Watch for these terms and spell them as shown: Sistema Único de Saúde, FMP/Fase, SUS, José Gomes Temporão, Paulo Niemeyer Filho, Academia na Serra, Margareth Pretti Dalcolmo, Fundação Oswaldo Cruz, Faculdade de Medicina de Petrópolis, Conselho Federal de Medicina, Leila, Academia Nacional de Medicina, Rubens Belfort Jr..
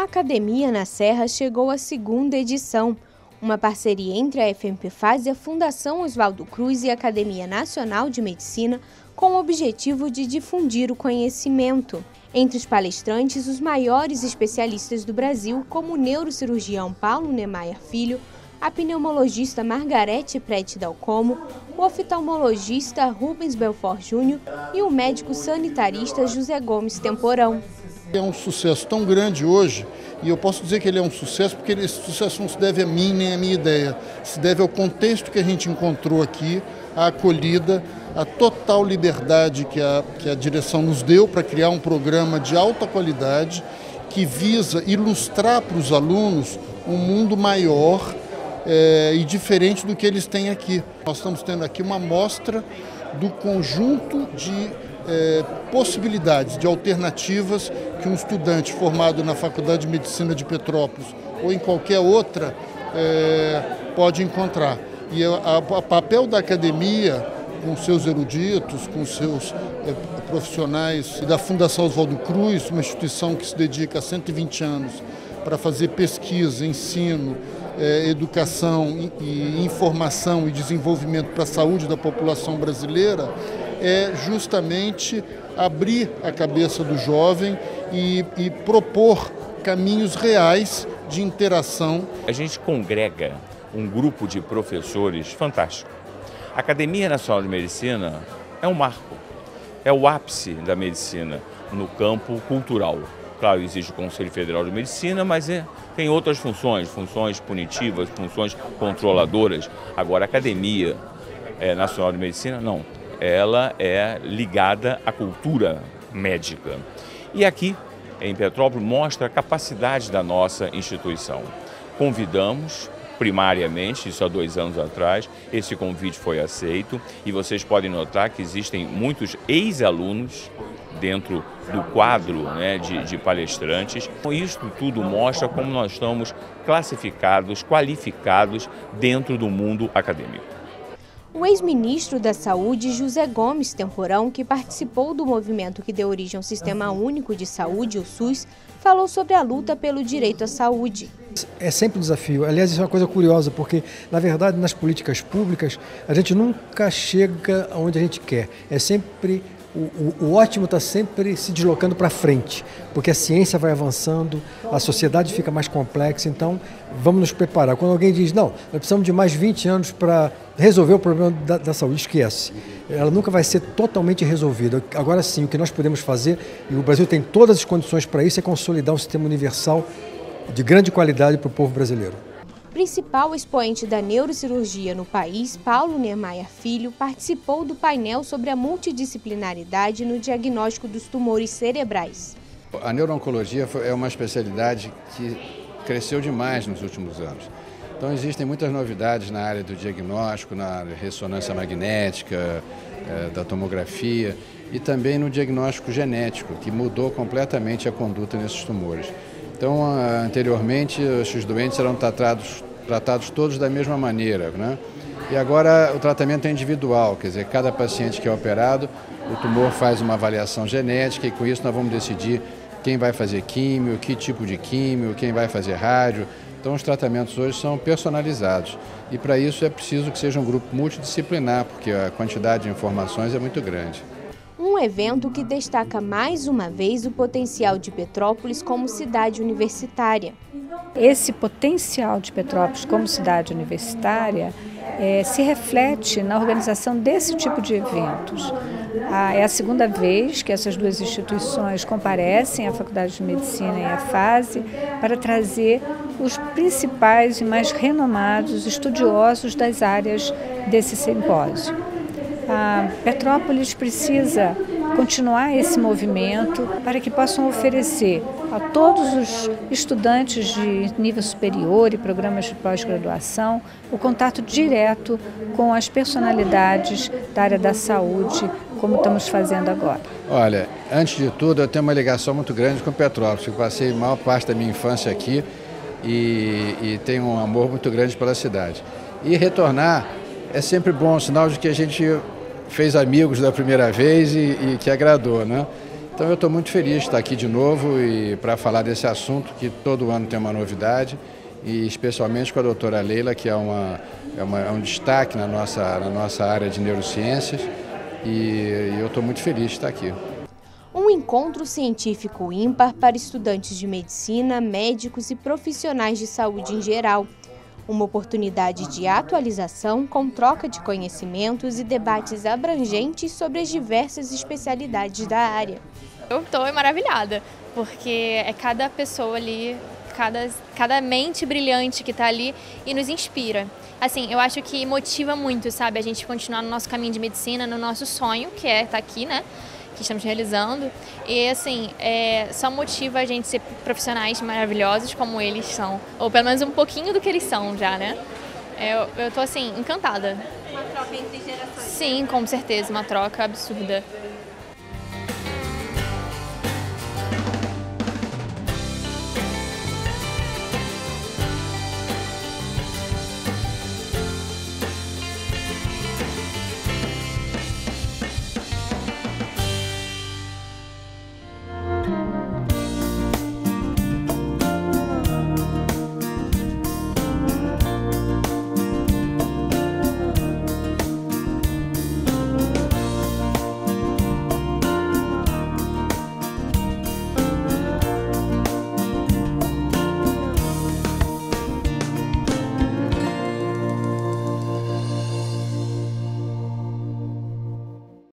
a Academia na Serra chegou à segunda edição, uma parceria entre a FMP/Fase, a Fundação Oswaldo Cruz e a Academia Nacional de Medicina, com o objetivo de difundir o conhecimento. Entre os palestrantes, os maiores especialistas do Brasil, como o neurocirurgião Paulo Niemeyer Filho, a pneumologista Margareth Pretti Dalcolmo, o oftalmologista Rubens Belfort Jr. e o médico sanitarista José Gomes Temporão. É um sucesso tão grande hoje, e eu posso dizer que ele é um sucesso porque esse sucesso não se deve a mim nem à minha ideia, se deve ao contexto que a gente encontrou aqui, à acolhida, à total liberdade que a direção nos deu para criar um programa de alta qualidade que visa ilustrar para os alunos um mundo maior e diferente do que eles têm aqui. Nós estamos tendo aqui uma amostra do conjunto de possibilidades, de alternativas que um estudante formado na Faculdade de Medicina de Petrópolis ou em qualquer outra pode encontrar. E o papel da academia, com seus eruditos, com seus profissionais, e da Fundação Oswaldo Cruz, uma instituição que se dedica há 120 anos para fazer pesquisa, ensino, educação e informação e desenvolvimento para a saúde da população brasileira, é justamente abrir a cabeça do jovem e propor caminhos reais de interação. A gente congrega um grupo de professores fantástico. A Academia Nacional de Medicina é um marco, é o ápice da medicina no campo cultural. Claro, existe o Conselho Federal de Medicina, mas tem outras funções, funções punitivas, funções controladoras. Agora, a Academia Nacional de Medicina, não. Ela é ligada à cultura médica. E aqui, em Petrópolis, mostra a capacidade da nossa instituição. Convidamos, primariamente, isso há 2 anos atrás, esse convite foi aceito e vocês podem notar que existem muitos ex-alunos dentro do quadro, né, de palestrantes. Isso tudo mostra como nós estamos classificados, qualificados dentro do mundo acadêmico. O ex-ministro da Saúde, José Gomes Temporão, que participou do movimento que deu origem ao Sistema Único de Saúde, o SUS, falou sobre a luta pelo direito à saúde. É sempre um desafio. Aliás, isso é uma coisa curiosa, porque, na verdade, nas políticas públicas, a gente nunca chega onde a gente quer. É sempre o ótimo está sempre se deslocando para frente, porque a ciência vai avançando, a sociedade fica mais complexa, então vamos nos preparar. Quando alguém diz, não, nós precisamos de mais 20 anos para resolver o problema da saúde, esquece. Ela nunca vai ser totalmente resolvida. Agora sim, o que nós podemos fazer, e o Brasil tem todas as condições para isso, é consolidar um sistema universal de grande qualidade para o povo brasileiro. Principal expoente da neurocirurgia no país, Paulo Niemeyer Filho, participou do painel sobre a multidisciplinaridade no diagnóstico dos tumores cerebrais. A neuro-oncologia é uma especialidade que cresceu demais nos últimos anos. Então existem muitas novidades na área do diagnóstico, na área de ressonância magnética, da tomografia e também no diagnóstico genético, que mudou completamente a conduta nesses tumores. Então, anteriormente, esses doentes eram tratados todos da mesma maneira, né? E agora o tratamento é individual, quer dizer, cada paciente que é operado, o tumor faz uma avaliação genética e com isso nós vamos decidir quem vai fazer químio, que tipo de químio, quem vai fazer rádio. Então, os tratamentos hoje são personalizados e para isso é preciso que seja um grupo multidisciplinar, porque a quantidade de informações é muito grande. Um evento que destaca mais uma vez o potencial de Petrópolis como cidade universitária. Esse potencial de Petrópolis como cidade universitária se reflete na organização desse tipo de eventos. É a segunda vez que essas duas instituições comparecem à Faculdade de Medicina e à FASE para trazer os principais e mais renomados estudiosos das áreas desse simpósio. A Petrópolis precisa continuar esse movimento para que possam oferecer a todos os estudantes de nível superior e programas de pós-graduação o contato direto com as personalidades da área da saúde, como estamos fazendo agora. Olha, antes de tudo, eu tenho uma ligação muito grande com Petrópolis. Eu passei a maior parte da minha infância aqui e tenho um amor muito grande pela cidade. E retornar é sempre bom, sinal de que a gente fez amigos da primeira vez e que agradou, né? Então eu estou muito feliz de estar aqui de novo e para falar desse assunto que todo ano tem uma novidade, e especialmente com a doutora Leila, que é um destaque na nossa área de neurociências, e eu estou muito feliz de estar aqui. Um encontro científico ímpar para estudantes de medicina, médicos e profissionais de saúde em geral. Uma oportunidade de atualização com troca de conhecimentos e debates abrangentes sobre as diversas especialidades da área. Eu estou maravilhada, porque é cada pessoa ali, cada mente brilhante que está ali e nos inspira. Assim, eu acho que motiva muito, sabe, a gente continuar no nosso caminho de medicina, no nosso sonho, que é estar aqui, né? Que estamos realizando, e assim, só motiva a gente ser profissionais maravilhosos como eles são, ou pelo menos um pouquinho do que eles são já, né? Eu tô assim, encantada. Uma troca entre gerações. Sim, com certeza, uma troca absurda.